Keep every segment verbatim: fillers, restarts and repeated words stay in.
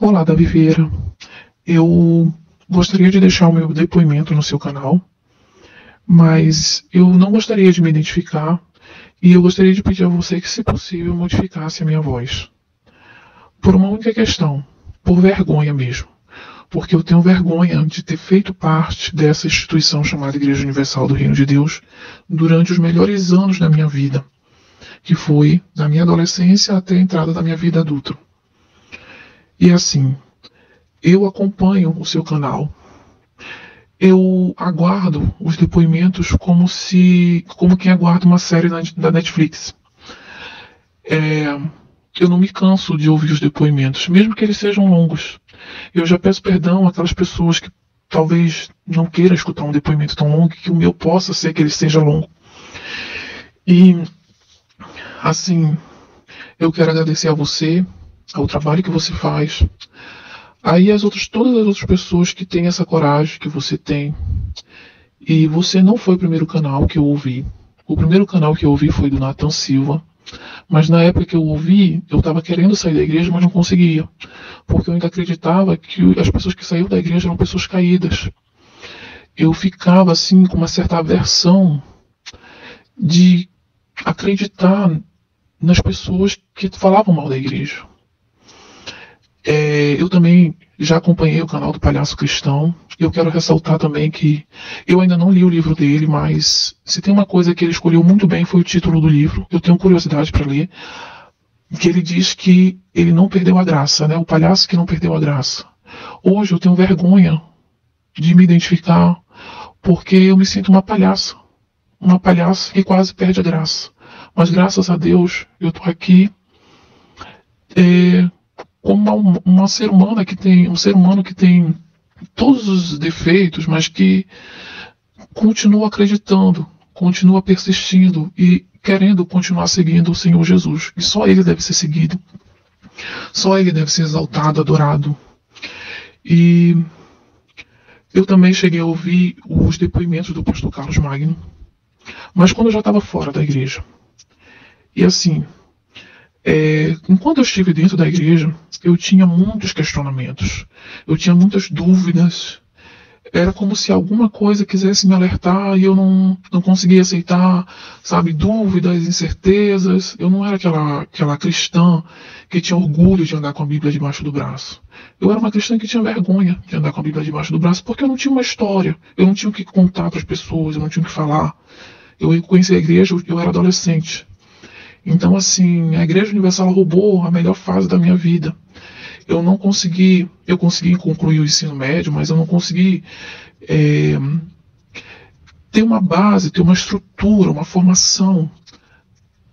Olá, Davi Vieira. Eu gostaria de deixar o meu depoimento no seu canal, mas eu não gostaria de me identificar e eu gostaria de pedir a você que, se possível, modificasse a minha voz. Por uma única questão, por vergonha mesmo. Porque eu tenho vergonha de ter feito parte dessa instituição chamada Igreja Universal do Reino de Deus durante os melhores anos da minha vida, que foi da minha adolescência até a entrada da minha vida adulta. E assim, eu acompanho o seu canal, eu aguardo os depoimentos como se, como quem aguarda uma série na, da Netflix. É... Eu não me canso de ouvir os depoimentos, mesmo que eles sejam longos. Eu já peço perdão àquelas pessoas que talvez não queiram escutar um depoimento tão longo, que o meu possa ser que ele seja longo. E, assim, eu quero agradecer a você, ao trabalho que você faz, aí as outras, todas as outras pessoas que têm essa coragem que você tem. E você não foi o primeiro canal que eu ouvi. O primeiro canal que eu ouvi foi do Natan Silva. Mas na época que eu ouvi, eu estava querendo sair da igreja, mas não conseguia. Porque eu ainda acreditava que as pessoas que saíram da igreja eram pessoas caídas. Eu ficava assim com uma certa aversão de acreditar nas pessoas que falavam mal da igreja. É, eu também já acompanhei o canal do Palhaço Cristão. Eu quero ressaltar também que eu ainda não li o livro dele, mas se tem uma coisa que ele escolheu muito bem foi o título do livro. Eu tenho curiosidade para ler, que ele diz que ele não perdeu a graça, né? O palhaço que não perdeu a graça. Hoje eu tenho vergonha de me identificar porque eu me sinto uma palhaça. Uma palhaça que quase perde a graça. Mas graças a Deus eu estou aqui... É, Como uma, uma ser humana que tem, um ser humano que tem todos os defeitos, mas que continua acreditando, continua persistindo e querendo continuar seguindo o Senhor Jesus. E só Ele deve ser seguido, só Ele deve ser exaltado, adorado. E eu também cheguei a ouvir os depoimentos do pastor Carlos Magno, mas quando eu já estava fora da igreja. E assim... É, enquanto eu estive dentro da igreja, eu tinha muitos questionamentos, eu tinha muitas dúvidas, era como se alguma coisa quisesse me alertar e eu não, não conseguia aceitar, sabe, dúvidas, incertezas. Eu não era aquela, aquela cristã que tinha orgulho de andar com a Bíblia debaixo do braço. Eu era uma cristã que tinha vergonha de andar com a Bíblia debaixo do braço porque eu não tinha uma história, eu não tinha o que contar para as pessoas, eu não tinha o que falar. Eu conheci a igreja, eu era adolescente. Então, assim, a Igreja Universal roubou a melhor fase da minha vida. Eu não consegui, eu consegui concluir o ensino médio, mas eu não consegui é, ter uma base, ter uma estrutura, uma formação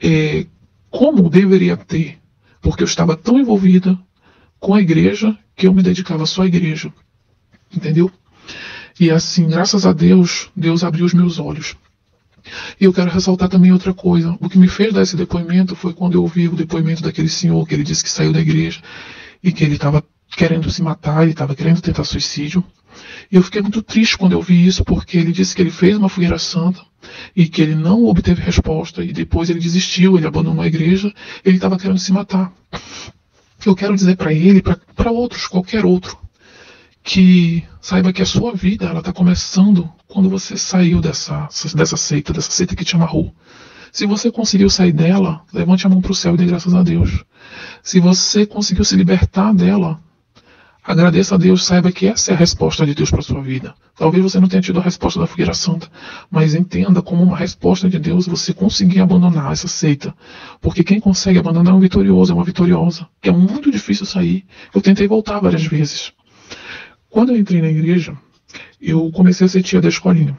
é, como deveria ter, porque eu estava tão envolvida com a igreja que eu me dedicava só à igreja, entendeu? E assim, graças a Deus, Deus abriu os meus olhos. E eu quero ressaltar também outra coisa. O que me fez dar esse depoimento foi quando eu ouvi o depoimento daquele senhor que ele disse que saiu da igreja e que ele estava querendo se matar, ele estava querendo tentar suicídio. E eu fiquei muito triste quando eu vi isso, porque ele disse que ele fez uma fogueira santa e que ele não obteve resposta e depois ele desistiu, ele abandonou a igreja, ele estava querendo se matar. Eu quero dizer para ele, para outros, qualquer outro, que saiba que a sua vida ela está começando quando você saiu dessa, dessa seita, dessa seita que te amarrou. Se você conseguiu sair dela, levante a mão para o céu e dê graças a Deus. Se você conseguiu se libertar dela, agradeça a Deus, saiba que essa é a resposta de Deus para a sua vida. Talvez você não tenha tido a resposta da fogueira santa, mas entenda como uma resposta de Deus você conseguir abandonar essa seita. Porque quem consegue abandonar é um vitorioso, é uma vitoriosa. É muito difícil sair. Eu tentei voltar várias vezes. Quando eu entrei na igreja, eu comecei a ser tia da escolinha.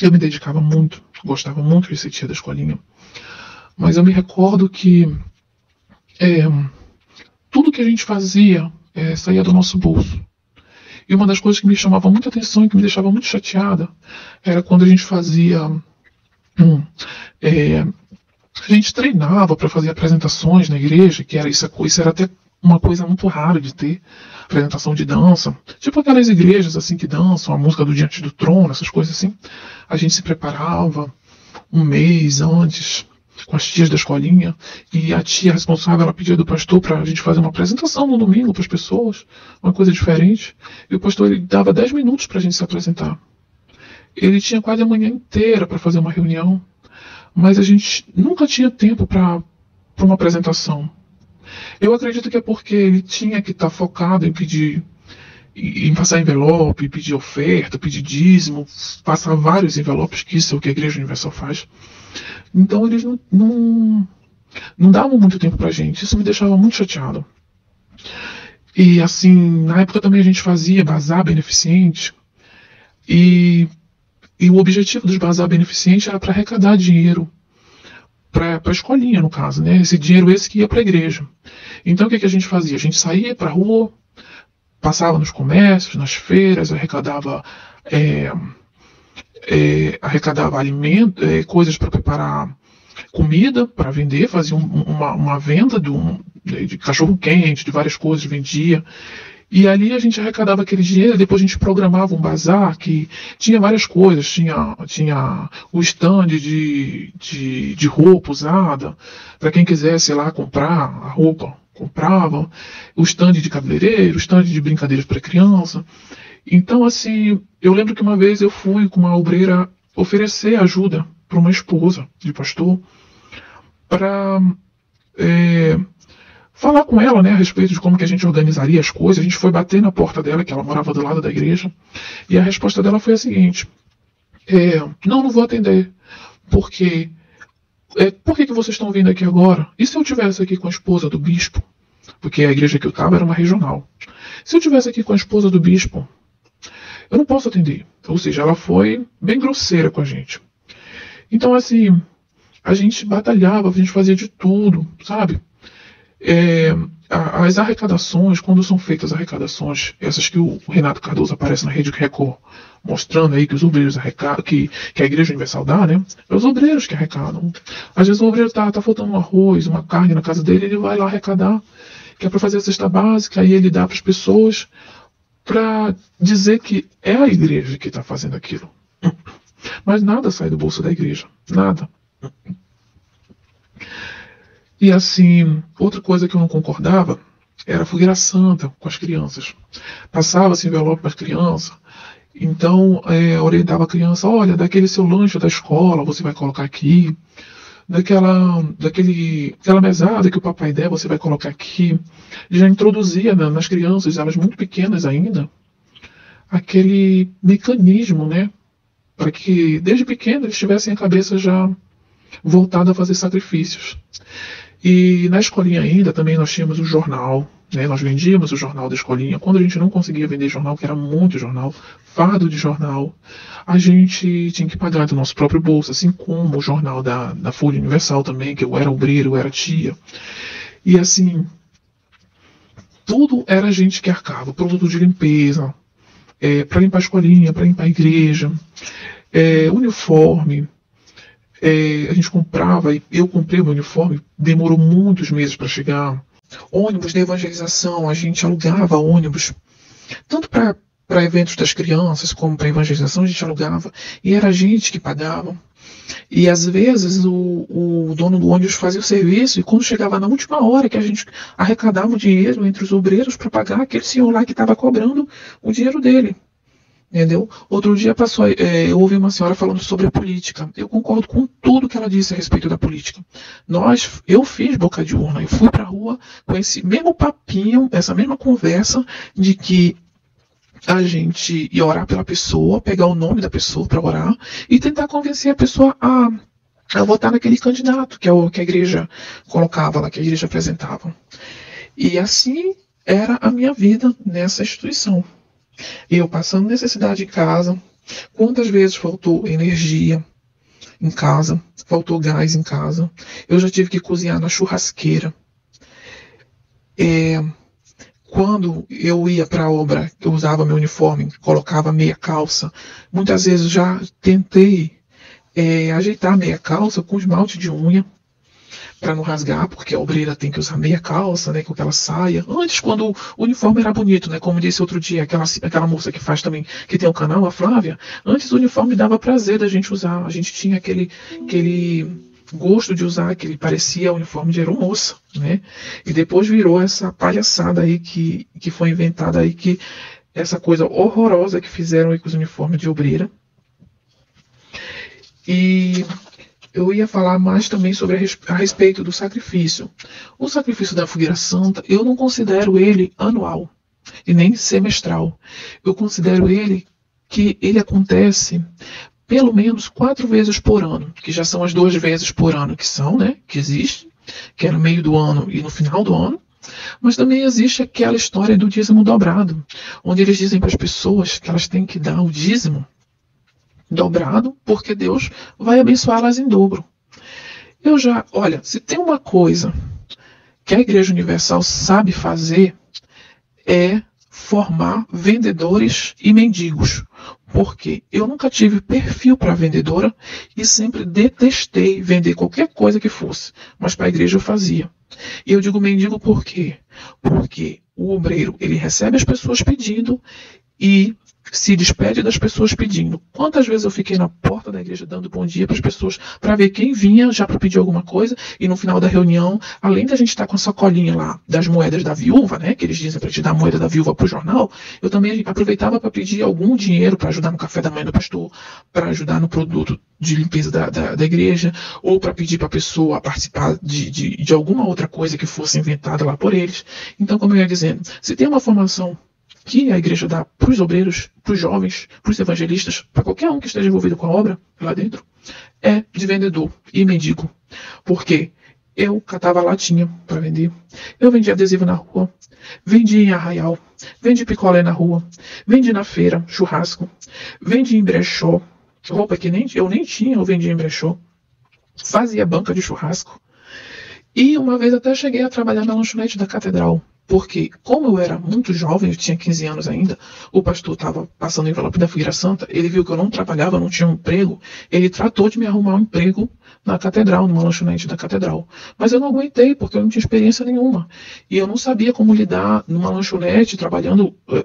Eu me dedicava muito, gostava muito de ser tia da escolinha. Mas eu me recordo que é, tudo que a gente fazia é, saía do nosso bolso. E uma das coisas que me chamava muita atenção e que me deixava muito chateada era quando a gente fazia... Hum, é, a gente treinava para fazer apresentações na igreja, que era isso, isso era até... uma coisa muito rara de ter, apresentação de dança, tipo aquelas igrejas assim que dançam, a música do Diante do Trono, essas coisas assim. A gente se preparava um mês antes, com as tias da escolinha, e a tia responsável, ela pedia do pastor para a gente fazer uma apresentação no domingo para as pessoas, uma coisa diferente, e o pastor ele dava dez minutos para a gente se apresentar. Ele tinha quase a manhã inteira para fazer uma reunião, mas a gente nunca tinha tempo para uma apresentação. Eu acredito que é porque ele tinha que estar tá focado em pedir, em passar envelope, pedir oferta, pedir dízimo, passar vários envelopes, que isso é o que a Igreja Universal faz. Então eles não, não, não davam muito tempo para a gente, isso me deixava muito chateado. E assim, na época também a gente fazia bazar beneficente, e... E o objetivo dos bazar beneficentes era para arrecadar dinheiro para a escolinha, no caso, né? Esse dinheiro esse que ia para a igreja. Então o que, que a gente fazia? A gente saía para a rua, passava nos comércios, nas feiras, arrecadava, é, é, arrecadava alimento, é, coisas para preparar comida, para vender, fazia um, uma, uma venda de, um, de cachorro-quente, de várias coisas, vendia. E ali a gente arrecadava aquele dinheiro, depois a gente programava um bazar que tinha várias coisas, tinha, tinha o stand de, de, de roupa usada, para quem quisesse lá comprar a roupa, comprava, o stand de cabeleireiro, o stand de brincadeiras para criança. Então assim, eu lembro que uma vez eu fui com uma obreira oferecer ajuda para uma esposa de pastor, para... É, falar com ela, né, a respeito de como que a gente organizaria as coisas. A gente foi bater na porta dela, que ela morava do lado da igreja, e a resposta dela foi a seguinte, é, não, não vou atender, porque, é, por que, que vocês estão vindo aqui agora? E se eu estivesse aqui com a esposa do bispo? Porque a igreja que eu estava era uma regional. Se eu estivesse aqui com a esposa do bispo, eu não posso atender. Ou seja, ela foi bem grosseira com a gente. Então, assim, a gente batalhava, a gente fazia de tudo, sabe? É, as arrecadações, quando são feitas arrecadações, essas que o Renato Cardoso aparece na Rede Record, mostrando aí que os obreiros arrecadam, que, que a Igreja Universal dá, né? É os obreiros que arrecadam. Às vezes o obreiro está tá faltando um arroz, uma carne na casa dele, ele vai lá arrecadar, que é para fazer a cesta básica, aí ele dá para as pessoas, para dizer que é a igreja que está fazendo aquilo. Mas nada sai do bolso da igreja, nada. E assim, outra coisa que eu não concordava era a fogueira santa com as crianças. Passava-se envelope para as crianças, então é, orientava a criança, olha, daquele seu lanche da escola você vai colocar aqui, daquela, daquele, daquela mesada que o papai der você vai colocar aqui. E já introduzia, né, nas crianças, elas muito pequenas ainda, aquele mecanismo, né, para que desde pequeno eles tivessem a cabeça já voltada a fazer sacrifícios. E na escolinha ainda também nós tínhamos o jornal, né? Nós vendíamos o jornal da escolinha. Quando a gente não conseguia vender jornal, que era muito jornal, fardo de jornal, a gente tinha que pagar do nosso próprio bolso, assim como o jornal da, da Folha Universal também, que eu era obreiro, eu era tia. E assim, tudo era a gente que arcava, produto de limpeza, é, para limpar a escolinha, para limpar a igreja, é, uniforme. É, a gente comprava, e eu comprei o meu uniforme, demorou muitos meses para chegar. Ônibus de evangelização, a gente alugava ônibus, tanto para eventos das crianças como para evangelização, a gente alugava, e era a gente que pagava. E às vezes o, o dono do ônibus fazia o serviço, e quando chegava na última hora que a gente arrecadava o dinheiro entre os obreiros para pagar aquele senhor lá que estava cobrando o dinheiro dele. Entendeu? Outro dia passou, é, eu ouvi uma senhora falando sobre a política. Eu concordo com tudo que ela disse a respeito da política. Nós, eu fiz boca de urna, eu fui para a rua com esse mesmo papinho, essa mesma conversa de que a gente ia orar pela pessoa, pegar o nome da pessoa para orar e tentar convencer a pessoa a, a votar naquele candidato que, é o, que a igreja colocava lá, que a igreja apresentava. E assim era a minha vida nessa instituição. Eu passando necessidade em casa, quantas vezes faltou energia em casa, faltou gás em casa, eu já tive que cozinhar na churrasqueira. É, quando eu ia para a obra, eu usava meu uniforme, colocava meia calça, muitas vezes eu já tentei é, ajeitar meia calça com esmalte de unha, para não rasgar, porque a obreira tem que usar meia calça, né, com aquela saia. Antes, quando o uniforme era bonito, né, como disse outro dia, aquela, aquela moça que faz também, que tem um canal, a Flávia, antes o uniforme dava prazer da gente usar, a gente tinha aquele, aquele gosto de usar, que ele parecia uniforme de aeromoça, né? E depois virou essa palhaçada aí que, que foi inventada aí, que essa coisa horrorosa que fizeram aí com os uniformes de obreira. E eu ia falar mais também sobre a, res, a respeito do sacrifício. O sacrifício da fogueira santa, eu não considero ele anual e nem semestral. Eu considero ele que ele acontece pelo menos quatro vezes por ano, que já são as duas vezes por ano que são, né, que existe, que é no meio do ano e no final do ano. Mas também existe aquela história do dízimo dobrado, onde eles dizem para as pessoas que elas têm que dar o dízimo dobrado, porque Deus vai abençoá-las em dobro. Eu já, olha, se tem uma coisa que a Igreja Universal sabe fazer, é formar vendedores e mendigos. Porque eu nunca tive perfil para vendedora e sempre detestei vender qualquer coisa que fosse, mas para a igreja eu fazia. E eu digo mendigo por quê? Porque o obreiro, ele recebe as pessoas pedindo e se despede das pessoas pedindo. Quantas vezes eu fiquei na porta da igreja dando bom dia para as pessoas, para ver quem vinha já para pedir alguma coisa, e no final da reunião, além da gente estar com a sacolinha lá das moedas da viúva, né, que eles dizem para te dar a moeda da viúva para o jornal, eu também aproveitava para pedir algum dinheiro para ajudar no café da manhã do pastor, para ajudar no produto de limpeza da, da, da igreja, ou para pedir para a pessoa participar de, de, de alguma outra coisa que fosse inventada lá por eles. Então, como eu ia dizendo, se tem uma formação que a igreja dá para os obreiros, para os jovens, para os evangelistas, para qualquer um que esteja envolvido com a obra lá dentro, é de vendedor e mendigo. Porque eu catava latinha para vender, eu vendia adesivo na rua, vendia em arraial, vendia picolé na rua, vendia na feira, churrasco, vendia em brechó, roupa que nem, eu nem tinha, eu vendia em brechó, fazia banca de churrasco. E uma vez até cheguei a trabalhar na lanchonete da catedral. Porque, como eu era muito jovem, eu tinha quinze anos ainda, o pastor estava passando o envelope da Fogueira Santa, ele viu que eu não trabalhava, não tinha um emprego, ele tratou de me arrumar um emprego na catedral, numa lanchonete da catedral. Mas eu não aguentei, porque eu não tinha experiência nenhuma. E eu não sabia como lidar numa lanchonete, trabalhando uh,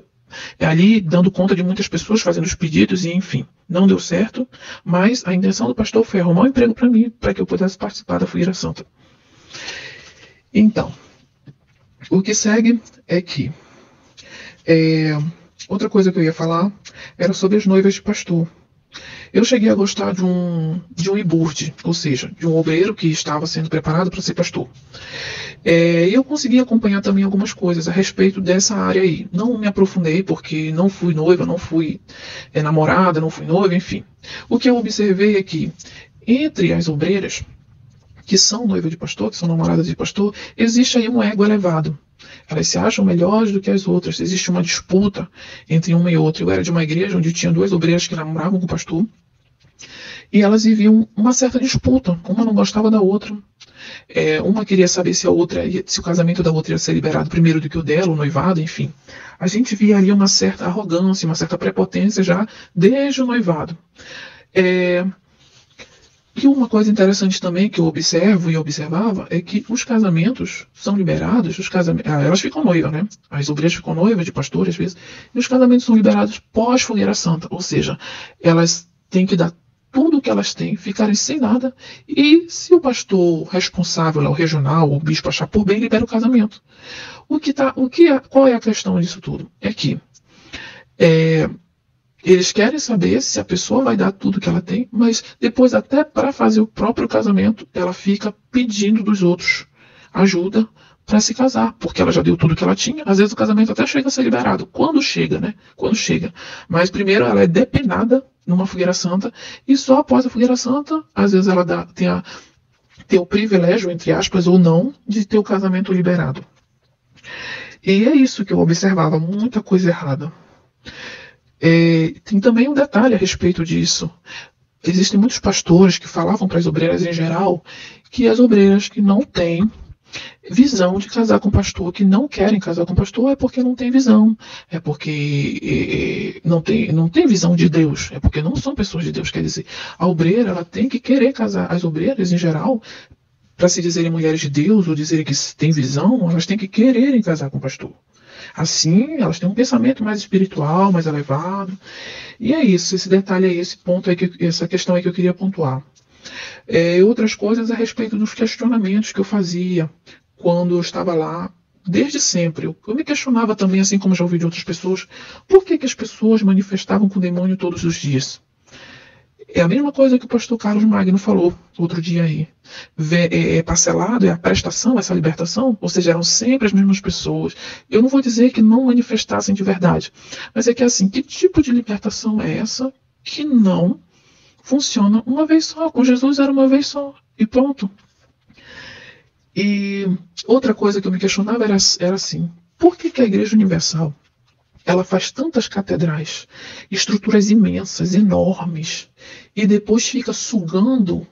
ali, dando conta de muitas pessoas, fazendo os pedidos, e enfim, não deu certo. Mas a intenção do pastor foi arrumar um emprego para mim, para que eu pudesse participar da Fogueira Santa. Então, o que segue é que é, outra coisa que eu ia falar era sobre as noivas de pastor. Eu cheguei a gostar de um de um iburde, ou seja, de um obreiro que estava sendo preparado para ser pastor. É, eu consegui acompanhar também algumas coisas a respeito dessa área aí. Não me aprofundei porque não fui noiva, não fui é, namorada, não fui noiva, enfim. O que eu observei é que entre as obreiras que são noiva de pastor, que são namoradas de pastor, existe aí um ego elevado. Elas se acham melhores do que as outras. Existe uma disputa entre uma e outra. Eu era de uma igreja onde tinha duas obreiras que namoravam com o pastor, e elas viviam uma certa disputa. Uma não gostava da outra. É, uma queria saber se a outra, se o casamento da outra ia ser liberado primeiro do que o dela, o noivado, enfim. A gente via ali uma certa arrogância, uma certa prepotência já desde o noivado. É... E uma coisa interessante também que eu observo e observava é que os casamentos são liberados, os casam... ah, elas ficam noivas, né? As obreiras ficam noivas de pastores, às vezes, e os casamentos são liberados pós-fogueira santa, ou seja, elas têm que dar tudo o que elas têm, ficarem sem nada, e se o pastor responsável, lá, o regional, o bispo achar por bem, libera o casamento. O que tá, o que é, qual é a questão disso tudo? É que é, eles querem saber se a pessoa vai dar tudo que ela tem, mas depois até para fazer o próprio casamento, ela fica pedindo dos outros ajuda para se casar, porque ela já deu tudo que ela tinha. Às vezes o casamento até chega a ser liberado, quando chega, né? Quando chega. Mas primeiro ela é depenada numa fogueira santa, e só após a fogueira santa, às vezes ela dá, tem, a, tem o privilégio, entre aspas, ou não, de ter o casamento liberado. E é isso que eu observava, muita coisa errada. É, tem também um detalhe a respeito disso. Existem muitos pastores que falavam para as obreiras em geral que as obreiras que não têm visão de casar com pastor, que não querem casar com pastor, é porque não tem visão, é porque é, não, tem, não tem visão de Deus, é porque não são pessoas de Deus. Quer dizer, a obreira ela tem que querer casar. As obreiras em geral, para se dizerem mulheres de Deus ou dizerem que têm visão, elas têm que quererem casar com pastor. Assim, elas têm um pensamento mais espiritual, mais elevado. E é isso, esse detalhe aí, esse ponto aí, que, essa questão aí que eu queria pontuar. É, outras coisas a respeito dos questionamentos que eu fazia quando eu estava lá, desde sempre. Eu, eu me questionava também, assim como já ouvi de outras pessoas, por que, que as pessoas manifestavam com o demônio todos os dias? É a mesma coisa que o pastor Carlos Magno falou outro dia aí. É parcelado, é a prestação, essa libertação, ou seja, eram sempre as mesmas pessoas. Eu não vou dizer que não manifestassem de verdade, mas é que assim, que tipo de libertação é essa que não funciona uma vez só? Com Jesus era uma vez só e pronto. E outra coisa que eu me questionava era, era assim, por que, que a Igreja Universal ela faz tantas catedrais, estruturas imensas, enormes, e depois fica sugando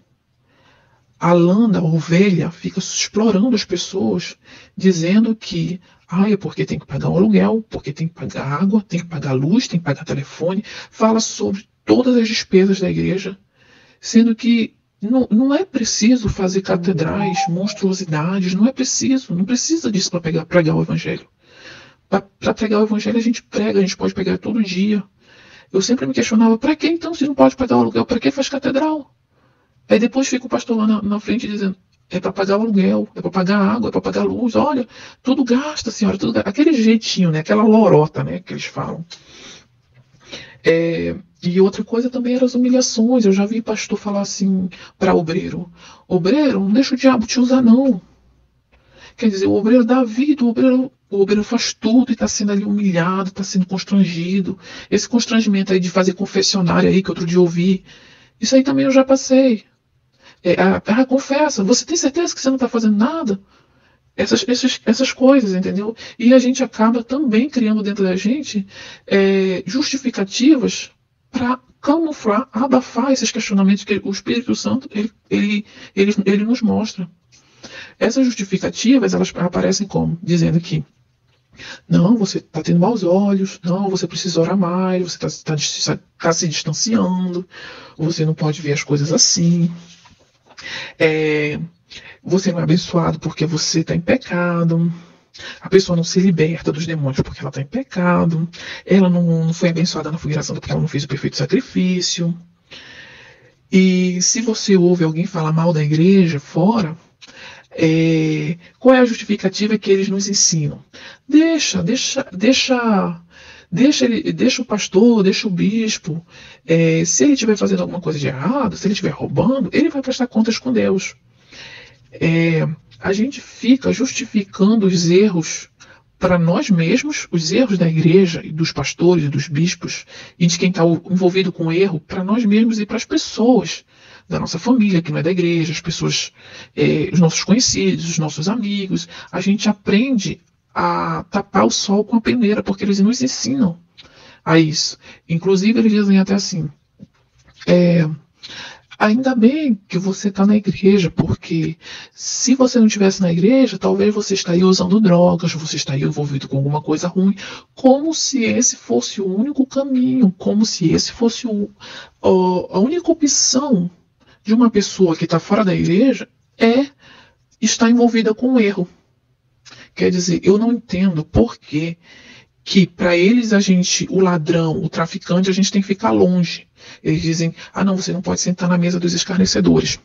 a lã da ovelha, fica explorando as pessoas, dizendo que ah, é porque tem que pagar o aluguel, porque tem que pagar água, tem que pagar luz, tem que pagar telefone, fala sobre todas as despesas da igreja, sendo que não, não é preciso fazer catedrais, monstruosidades, não é preciso, não precisa disso para pegar, pregar o evangelho. Para pregar o evangelho a gente prega, a gente pode pegar todo dia. Eu sempre me questionava, para que então se não pode pagar o aluguel? Para que faz catedral? Aí depois fica o pastor lá na, na frente dizendo, é para pagar o aluguel, é para pagar a água, é para pagar a luz. Olha, tudo gasta, senhora, tudo gasta. Aquele jeitinho, né? Aquela lorota, né? Que eles falam. É, e outra coisa também eram as humilhações. Eu já vi pastor falar assim para obreiro, obreiro, não deixa o diabo te usar não. Quer dizer, o obreiro dá vida, o obreiro... O obreiro faz tudo e está sendo ali humilhado, está sendo constrangido. Esse constrangimento aí de fazer confessionário aí, que outro dia eu ouvi, isso aí também eu já passei. É, a, a confessa, você tem certeza que você não está fazendo nada? Essas, essas, essas coisas, entendeu? E a gente acaba também criando dentro da gente é, justificativas para camuflar, abafar esses questionamentos que o Espírito Santo ele, ele, ele, ele nos mostra. Essas justificativas, elas aparecem como? Dizendo que não, você está tendo maus olhos, não, você precisa orar mais, você está tá, tá se distanciando, você não pode ver as coisas assim, é, você não é abençoado porque você está em pecado, a pessoa não se liberta dos demônios porque ela está em pecado, ela não, não foi abençoada na fogueira santa porque ela não fez o perfeito sacrifício. E se você ouve alguém falar mal da igreja fora, É, qual é a justificativa que eles nos ensinam? Deixa, deixa, deixa, deixa, ele, deixa o pastor, deixa o bispo. É, se ele estiver fazendo alguma coisa de errado, se ele estiver roubando, ele vai prestar contas com Deus. É, a gente fica justificando os erros para nós mesmos, os erros da igreja, e dos pastores, e dos bispos, e de quem está envolvido com o erro, para nós mesmos e para as pessoas da nossa família, que não é da igreja, as pessoas, eh, os nossos conhecidos, os nossos amigos. A gente aprende a tapar o sol com a peneira, porque eles nos ensinam a isso. Inclusive, eles dizem até assim, é, ainda bem que você está na igreja, porque se você não estivesse na igreja, talvez você estaria usando drogas, você estaria envolvido com alguma coisa ruim, como se esse fosse o único caminho, como se esse fosse o, a única opção de uma pessoa que está fora da igreja é estar envolvida com um erro. Quer dizer, eu não entendo por que que para eles a gente, o ladrão, o traficante, a gente tem que ficar longe. Eles dizem, ah não, você não pode sentar na mesa dos escarnecedores.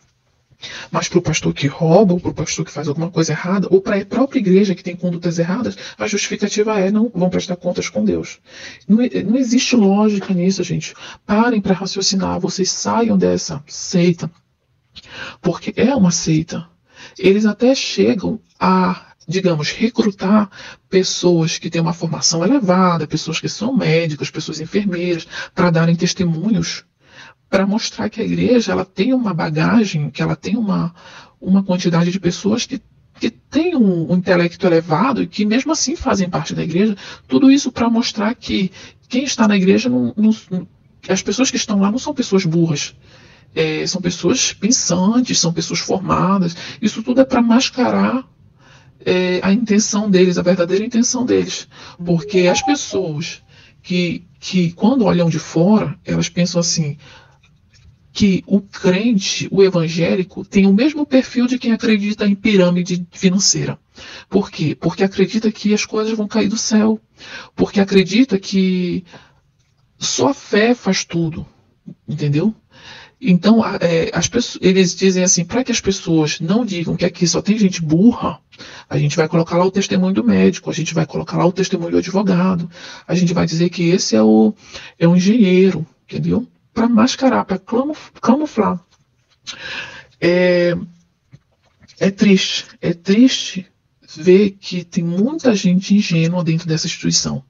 Mas para o pastor que rouba, ou para o pastor que faz alguma coisa errada, ou para a própria igreja que tem condutas erradas, a justificativa é, não vão prestar contas com Deus. Não, não existe lógica nisso, gente. Parem para raciocinar, vocês saiam dessa seita, porque é uma seita. Eles até chegam a, digamos, recrutar pessoas que têm uma formação elevada, pessoas que são médicos, pessoas enfermeiras, para darem testemunhos, para mostrar que a igreja ela tem uma bagagem, que ela tem uma, uma quantidade de pessoas que, que tem um, um intelecto elevado e que mesmo assim fazem parte da igreja. Tudo isso para mostrar que quem está na igreja, não, não, as pessoas que estão lá não são pessoas burras, é, são pessoas pensantes, são pessoas formadas. Isso tudo é para mascarar é, a intenção deles, a verdadeira intenção deles. Porque as pessoas que, que quando olham de fora, elas pensam assim, que o crente, o evangélico, tem o mesmo perfil de quem acredita em pirâmide financeira. Por quê? Porque acredita que as coisas vão cair do céu. Porque acredita que só a fé faz tudo. Entendeu? Então, é, as pessoas, eles dizem assim, para que as pessoas não digam que aqui só tem gente burra, a gente vai colocar lá o testemunho do médico, a gente vai colocar lá o testemunho do advogado, a gente vai dizer que esse é o, é o engenheiro, entendeu? Para mascarar, para camuflar. É, é triste, é triste ver que tem muita gente ingênua dentro dessa instituição.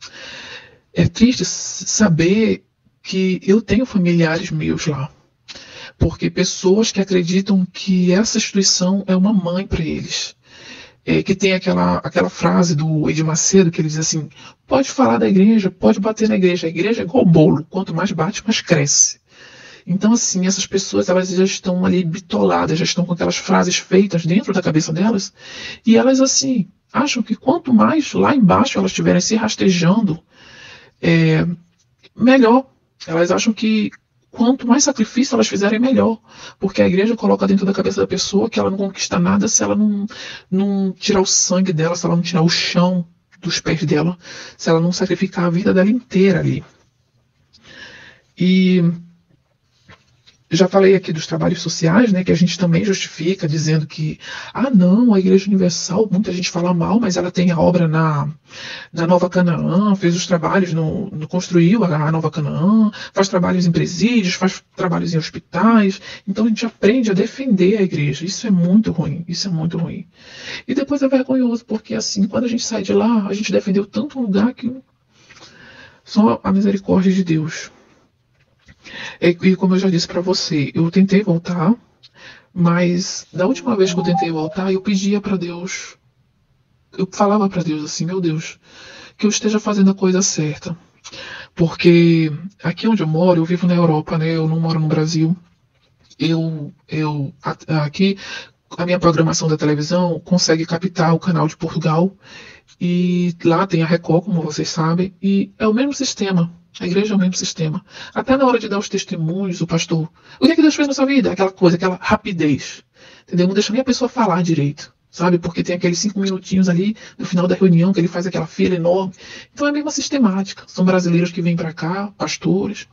É triste saber que eu tenho familiares meus lá. Porque pessoas que acreditam que essa instituição é uma mãe para eles. É, que tem aquela, aquela frase do Edir Macedo, que ele diz assim, pode falar da igreja, pode bater na igreja. A igreja é igual bolo, quanto mais bate, mais cresce. Então, assim, essas pessoas, elas já estão ali bitoladas, já estão com aquelas frases feitas dentro da cabeça delas, e elas, assim, acham que quanto mais lá embaixo elas estiverem se rastejando, é, melhor. Elas acham que quanto mais sacrifício elas fizerem, melhor. Porque a igreja coloca dentro da cabeça da pessoa que ela não conquista nada se ela não, não tirar o sangue dela, se ela não tirar o chão dos pés dela, se ela não sacrificar a vida dela inteira ali. E já falei aqui dos trabalhos sociais, né, que a gente também justifica, dizendo que, ah não, a Igreja Universal, muita gente fala mal, mas ela tem a obra na, na Nova Canaã, fez os trabalhos, no, no, construiu a Nova Canaã, faz trabalhos em presídios, faz trabalhos em hospitais, então a gente aprende a defender a igreja, isso é muito ruim, isso é muito ruim. E depois é vergonhoso, porque assim, quando a gente sai de lá, a gente defendeu tanto um lugar que só a misericórdia de Deus. E como eu já disse para você, eu tentei voltar, mas da última vez que eu tentei voltar, eu pedia para Deus, eu falava para Deus assim, meu Deus, que eu esteja fazendo a coisa certa, porque aqui onde eu moro, eu vivo na Europa, né? Eu não moro no Brasil, eu, eu aqui a minha programação da televisão consegue captar o canal de Portugal, e lá tem a Record, como vocês sabem, e é o mesmo sistema. A igreja é o mesmo sistema. Até na hora de dar os testemunhos, o pastor, o que é que Deus fez na sua vida? Aquela coisa, aquela rapidez. Entendeu? Não deixa nem a pessoa falar direito, sabe? Porque tem aqueles cinco minutinhos ali no final da reunião que ele faz aquela fila enorme. Então é a mesma sistemática. São brasileiros que vêm para cá, pastores.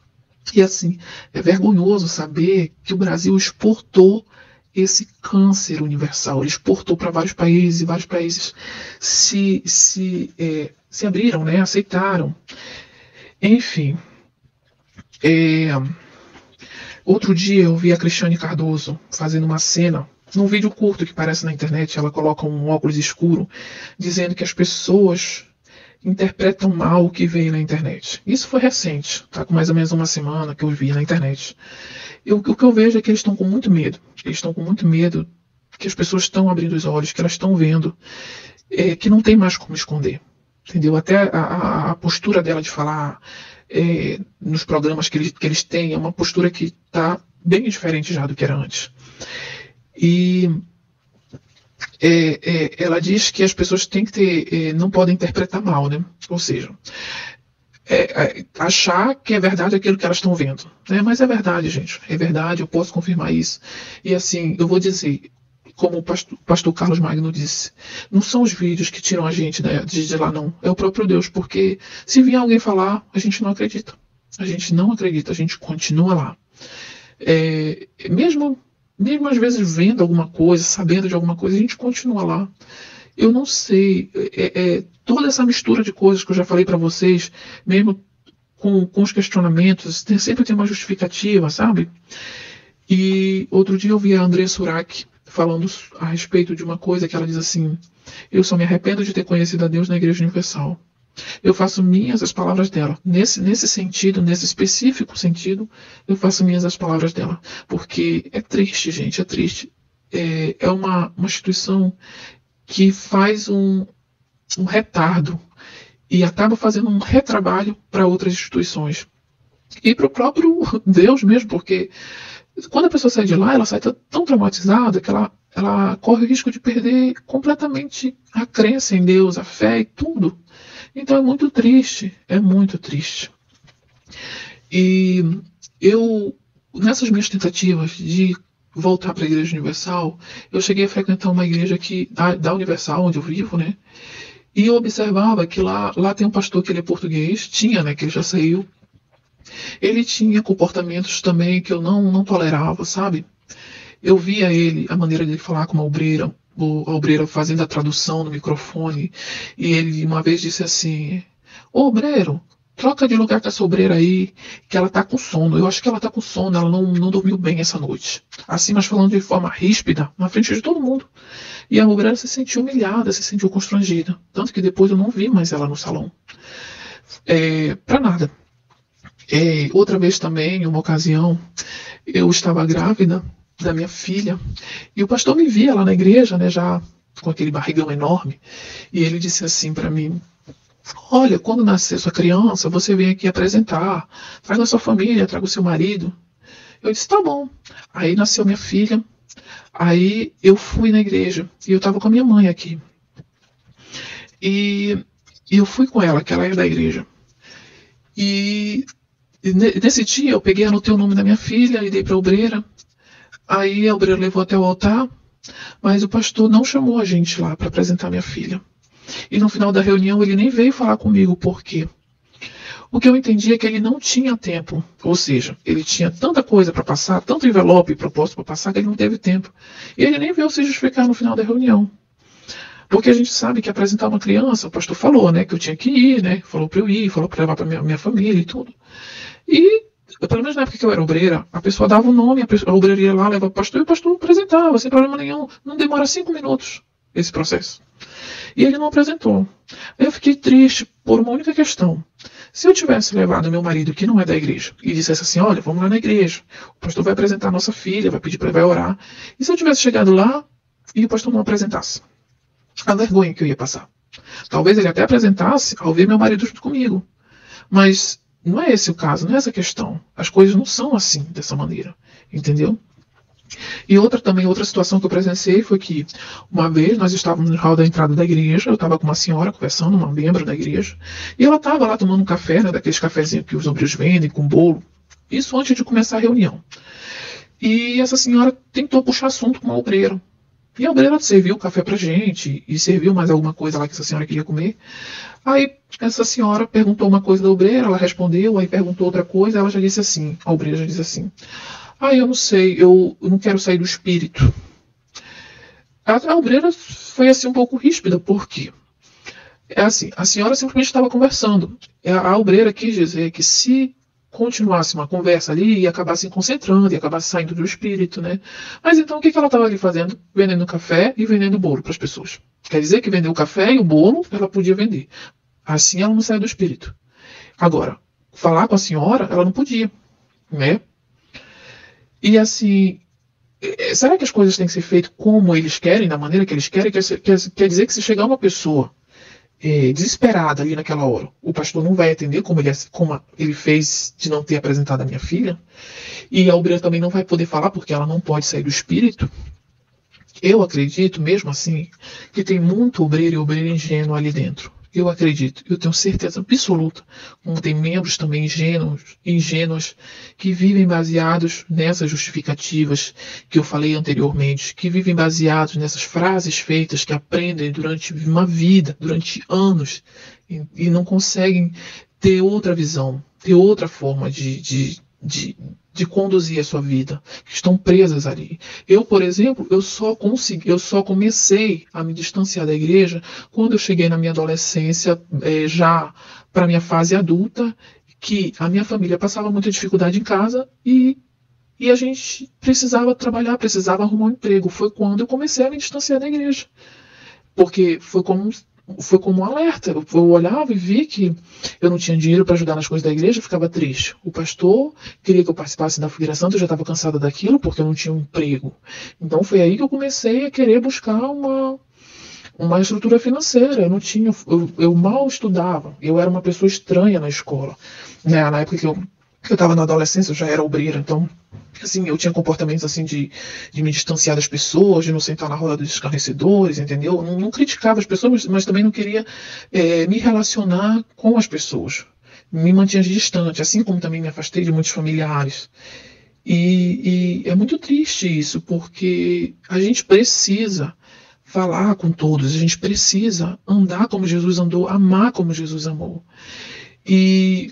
E assim, é vergonhoso saber que o Brasil exportou esse câncer universal. Ele exportou para vários países, e vários países se, se, é, se abriram, né? Aceitaram. Enfim, é, outro dia eu vi a Cristiane Cardoso fazendo uma cena, num vídeo curto que aparece na internet, ela coloca um óculos escuro, dizendo que as pessoas interpretam mal o que vem na internet. Isso foi recente, tá? Com mais ou menos uma semana que eu vi na internet. Eu, o que eu vejo é que eles estão com muito medo, eles estão com muito medo que as pessoas estão abrindo os olhos, que elas estão vendo, é, que não tem mais como esconder. Entendeu? Até a, a, a postura dela de falar é, nos programas que eles, que eles têm é uma postura que está bem diferente já do que era antes. E é, é, ela diz que as pessoas têm que ter, é, não podem interpretar mal, né? Ou seja, é, é, achar que é verdade aquilo que elas estão vendo. Né? Mas é verdade, gente. É verdade, eu posso confirmar isso. E assim, eu vou dizer, como o pastor, pastor Carlos Magno disse, não são os vídeos que tiram a gente de, de lá, não. É o próprio Deus, porque se vier alguém falar, a gente não acredita. A gente não acredita, a gente continua lá. É, mesmo, mesmo às vezes vendo alguma coisa, sabendo de alguma coisa, a gente continua lá. Eu não sei, é, é, toda essa mistura de coisas que eu já falei para vocês, mesmo com, com os questionamentos, tem, sempre tem uma justificativa, sabe? E outro dia eu vi a André Suraki falando a respeito de uma coisa que ela diz assim, eu só me arrependo de ter conhecido a Deus na Igreja Universal. Eu faço minhas as palavras dela. Nesse, nesse sentido, nesse específico sentido, eu faço minhas as palavras dela. Porque é triste, gente, é triste. É, é uma, uma instituição que faz um, um retardo e acaba fazendo um retrabalho para outras instituições. E para o próprio Deus mesmo, porque quando a pessoa sai de lá, ela sai tão traumatizada que ela, ela corre o risco de perder completamente a crença em Deus, a fé e tudo. Então é muito triste, é muito triste. E eu, nessas minhas tentativas de voltar para a Igreja Universal, eu cheguei a frequentar uma igreja que, da, da Universal, onde eu vivo, né? E eu observava que lá, lá tem um pastor que ele é português, tinha, né, que ele já saiu, Ele tinha comportamentos também que eu não, não tolerava, sabe? Eu via ele, a maneira dele falar com a obreira, a obreira fazendo a tradução no microfone, e ele uma vez disse assim: ô obreiro, troca de lugar com essa obreira aí, que ela tá com sono. Eu acho que ela tá com sono, ela não, não dormiu bem essa noite. Assim, mas falando de forma ríspida, na frente de todo mundo. E a obreira se sentiu humilhada, se sentiu constrangida. Tanto que depois eu não vi mais ela no salão. É, pra nada. É, outra vez também, em uma ocasião, eu estava grávida da minha filha. E o pastor me via lá na igreja, né, já com aquele barrigão enorme. E ele disse assim pra mim: olha, quando nascer sua criança, você vem aqui apresentar, traga a sua família, traga o seu marido. Eu disse, tá bom. Aí nasceu minha filha, aí eu fui na igreja, e eu estava com a minha mãe aqui. E, e eu fui com ela, que ela era da igreja. E, e nesse dia eu peguei, anotei o nome da minha filha e dei para a obreira. Aí a obreira levou até o altar, mas o pastor não chamou a gente lá para apresentar minha filha. E no final da reunião ele nem veio falar comigo por quê. O que eu entendi é que ele não tinha tempo, ou seja, ele tinha tanta coisa para passar, tanto envelope e propósito para passar, que ele não teve tempo. E ele nem veio se justificar no final da reunião. Porque a gente sabe que apresentar uma criança, o pastor falou, né, que eu tinha que ir, né, falou para eu ir, falou para levar para minha, minha família e tudo. E, pelo menos na época que eu era obreira, a pessoa dava o nome, a, pessoa, a obreira ia lá, levava o pastor e o pastor apresentava, sem problema nenhum. Não demora cinco minutos esse processo. E ele não apresentou. Eu fiquei triste por uma única questão. Se eu tivesse levado meu marido, que não é da igreja, e dissesse assim, olha, vamos lá na igreja, o pastor vai apresentar a nossa filha, vai pedir para ele orar. E se eu tivesse chegado lá e o pastor não apresentasse? A vergonha que eu ia passar. Talvez ele até apresentasse ao ver meu marido junto comigo. Mas não é esse o caso, não é essa a questão. As coisas não são assim, dessa maneira. Entendeu? E outra também, outra situação que eu presenciei foi que uma vez nós estávamos no hall da entrada da igreja, eu estava com uma senhora conversando, uma membro da igreja, e ela estava lá tomando um café, né, daqueles cafezinhos que os obreiros vendem, com bolo, isso antes de começar a reunião. E essa senhora tentou puxar assunto com a obreira. E a obreira serviu o café pra gente, e serviu mais alguma coisa lá que essa senhora queria comer. Aí essa senhora perguntou uma coisa da obreira, ela respondeu, aí perguntou outra coisa, ela já disse assim, a obreira já disse assim... Ah, eu não sei, eu não quero sair do espírito. A, a obreira foi assim um pouco ríspida, porque é assim, a senhora simplesmente estava conversando. A, a obreira quis dizer que se continuasse uma conversa ali, ia acabar se concentrando, ia acabar saindo do espírito, né? Mas então o que, que ela estava ali fazendo? Vendendo café e vendendo bolo para as pessoas. Quer dizer que vendeu o café e o bolo ela podia vender. Assim ela não saiu do espírito. Agora, falar com a senhora, ela não podia, né? E assim, será que as coisas têm que ser feitas como eles querem, da maneira que eles querem? Quer, quer dizer que se chegar uma pessoa é, desesperada ali naquela hora, o pastor não vai atender como ele, como ele fez de não ter apresentado a minha filha? E a obreira também não vai poder falar porque ela não pode sair do espírito? Eu acredito, mesmo assim, que tem muito obreiro e obreiro ingênuo ali dentro. Eu acredito, eu tenho certeza absoluta, como tem membros também ingênuos, ingênuos que vivem baseados nessas justificativas que eu falei anteriormente, que vivem baseados nessas frases feitas que aprendem durante uma vida, durante anos, e, e não conseguem ter outra visão, ter outra forma de, de, de, de conduzir a sua vida, que estão presas ali. Eu, por exemplo, eu só consegui, eu só comecei a me distanciar da igreja quando eu cheguei na minha adolescência, é, já para a minha fase adulta, que a minha família passava muita dificuldade em casa e, e a gente precisava trabalhar, precisava arrumar um emprego. Foi quando eu comecei a me distanciar da igreja, porque foi como... Foi como um alerta, eu olhava e vi que eu não tinha dinheiro para ajudar nas coisas da igreja, eu ficava triste. O pastor queria que eu participasse da Fogueira Santa, eu já estava cansada daquilo porque eu não tinha um emprego. Então foi aí que eu comecei a querer buscar uma, uma estrutura financeira. Eu não tinha, eu, eu mal estudava, eu era uma pessoa estranha na escola. Né? Na época que eu estava na adolescência eu já era obreira, então... Assim, eu tinha comportamentos assim de, de me distanciar das pessoas, de não sentar na roda dos escarnecedores, entendeu? Não, não criticava as pessoas, mas, mas também não queria é, me relacionar com as pessoas. Me mantinha distante, assim como também me afastei de muitos familiares. E, e é muito triste isso, porque a gente precisa falar com todos, a gente precisa andar como Jesus andou, amar como Jesus amou. E...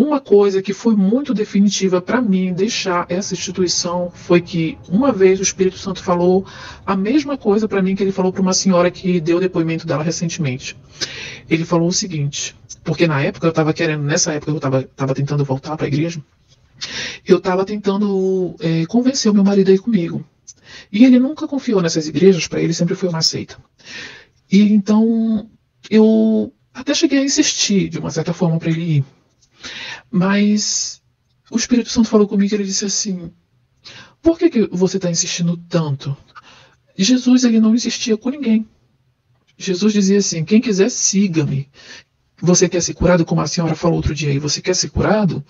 Uma coisa que foi muito definitiva para mim deixar essa instituição foi que uma vez o Espírito Santo falou a mesma coisa para mim que ele falou para uma senhora que deu o depoimento dela recentemente. Ele falou o seguinte, porque na época eu estava querendo, nessa época eu estava tentando voltar para a igreja, eu estava tentando é, convencer o meu marido a ir comigo. E ele nunca confiou nessas igrejas, para ele sempre foi uma seita. E então eu até cheguei a insistir de uma certa forma para ele ir. Mas o Espírito Santo falou comigo e ele disse assim, por que, que você está insistindo tanto? Jesus ele não insistia com ninguém. Jesus dizia assim, quem quiser siga-me. Você quer ser curado, como a senhora falou outro dia, e você quer ser curado?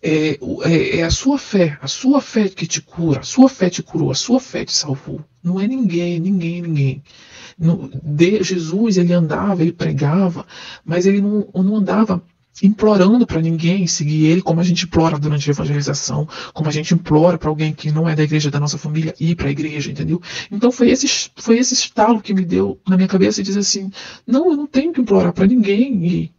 É, é, é a sua fé, a sua fé que te cura, a sua fé te curou, a sua fé te salvou. Não é ninguém, ninguém, ninguém. Não, de, Jesus ele andava, ele pregava, mas ele não, não andava implorando para ninguém seguir ele, como a gente implora durante a evangelização, como a gente implora para alguém que não é da igreja da nossa família ir para a igreja, entendeu? Então foi esse, foi esse estalo que me deu na minha cabeça e dizer assim, não, eu não tenho que implorar para ninguém ir.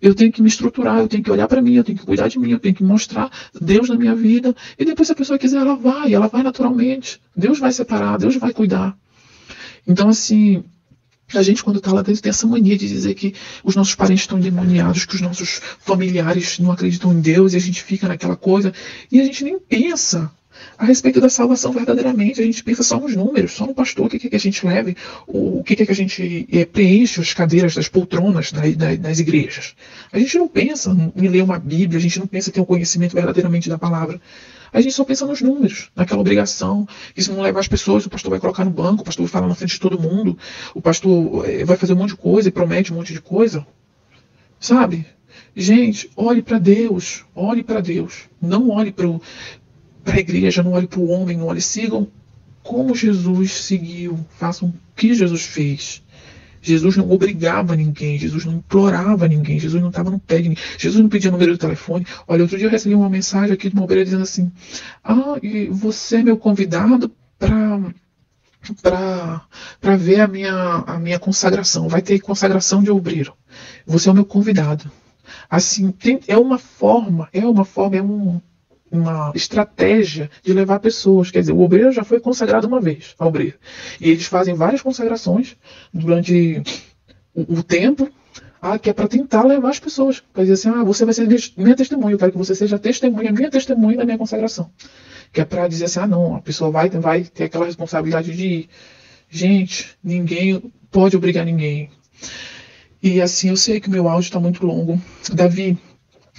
Eu tenho que me estruturar, eu tenho que olhar para mim, eu tenho que cuidar de mim, eu tenho que mostrar Deus na minha vida. E depois, se a pessoa quiser, ela vai, ela vai naturalmente. Deus vai separar, Deus vai cuidar. Então, assim, a gente, quando está lá dentro, tem essa mania de dizer que os nossos parentes estão endemoniados, que os nossos familiares não acreditam em Deus, e a gente fica naquela coisa, e a gente nem pensa a respeito da salvação verdadeiramente. A gente pensa só nos números, só no pastor, o que é que a gente leve, o que é que a gente é, preenche as cadeiras das poltronas das igrejas. A gente não pensa em ler uma Bíblia, a gente não pensa em ter um conhecimento verdadeiramente da palavra. A gente só pensa nos números, naquela obrigação, que se não levar as pessoas, o pastor vai colocar no banco, o pastor vai falar na frente de todo mundo, o pastor vai fazer um monte de coisa e promete um monte de coisa. Sabe? Gente, olhe para Deus, olhe para Deus. Não olhe para o... para a igreja, não olhe para o homem, não olhe, sigam como Jesus seguiu, façam o que Jesus fez. Jesus não obrigava ninguém, Jesus não implorava ninguém, Jesus não estava no pé de ninguém, Jesus não pedia número de telefone. Olha, outro dia eu recebi uma mensagem aqui de uma obreira dizendo assim, ah, e você é meu convidado para... para ver a minha, a minha consagração, vai ter consagração de obreiro, você é o meu convidado. Assim, tem, é uma forma, é uma forma, é um... uma estratégia de levar pessoas. Quer dizer, o obreiro já foi consagrado uma vez, a obreira. E eles fazem várias consagrações durante o, o tempo, ah, que é para tentar levar as pessoas. Para dizer assim, ah, você vai ser minha testemunha, eu quero que você seja testemunha, minha testemunha da minha consagração. Que é para dizer assim, ah, não, a pessoa vai, vai ter aquela responsabilidade de ir. Gente, ninguém pode obrigar ninguém. E assim, eu sei que o meu áudio está muito longo. Davi,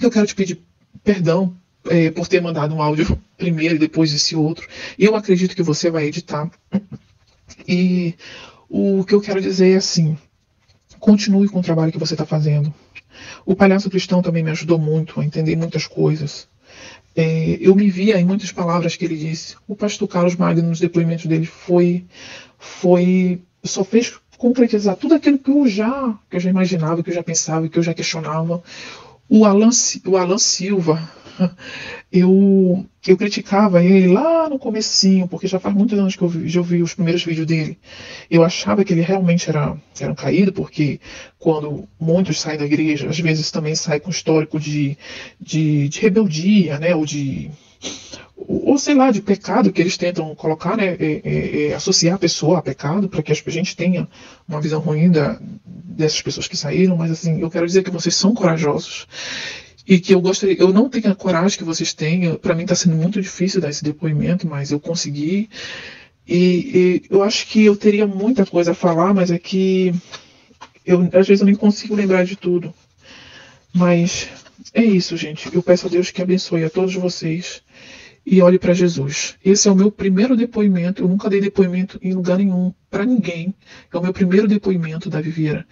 eu quero te pedir perdão É, por ter mandado um áudio primeiro e depois esse outro. Eu acredito que você vai editar. E o que eu quero dizer é assim, continue com o trabalho que você está fazendo. O Palhaço Cristão também me ajudou muito a entender muitas coisas. É, eu me via em muitas palavras que ele disse. O pastor Carlos Magno, nos depoimentos dele, foi, foi, só fez concretizar tudo aquilo que eu já, que eu já imaginava, que eu já pensava, que eu já questionava. O Alan, o Alan Silva, eu, eu criticava ele lá no comecinho, porque já faz muitos anos que eu vi, já vi os primeiros vídeos dele. Eu achava que ele realmente era, era um caído, porque quando muitos saem da igreja, às vezes também sai com histórico de, de, de rebeldia, né? Ou de... ou sei lá, de pecado que eles tentam colocar, né, é, é, é, associar a pessoa a pecado, para que a gente tenha uma visão ruim da, dessas pessoas que saíram. Mas assim, eu quero dizer que vocês são corajosos, e que eu gostaria, eu não tenho a coragem que vocês têm. Para mim está sendo muito difícil dar esse depoimento, mas eu consegui, e, e eu acho que eu teria muita coisa a falar, mas é que eu, às vezes eu nem consigo lembrar de tudo. Mas é isso, gente, eu peço a Deus que abençoe a todos vocês. E olhe para Jesus. Esse é o meu primeiro depoimento. Eu nunca dei depoimento em lugar nenhum, para ninguém. É o meu primeiro depoimento, Davi Vieira.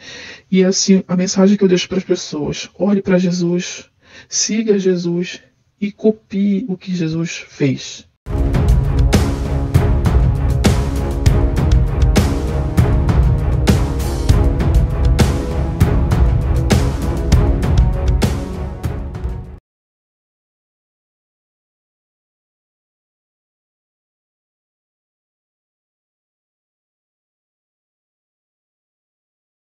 E assim, a mensagem que eu deixo para as pessoas: olhe para Jesus, siga Jesus e copie o que Jesus fez.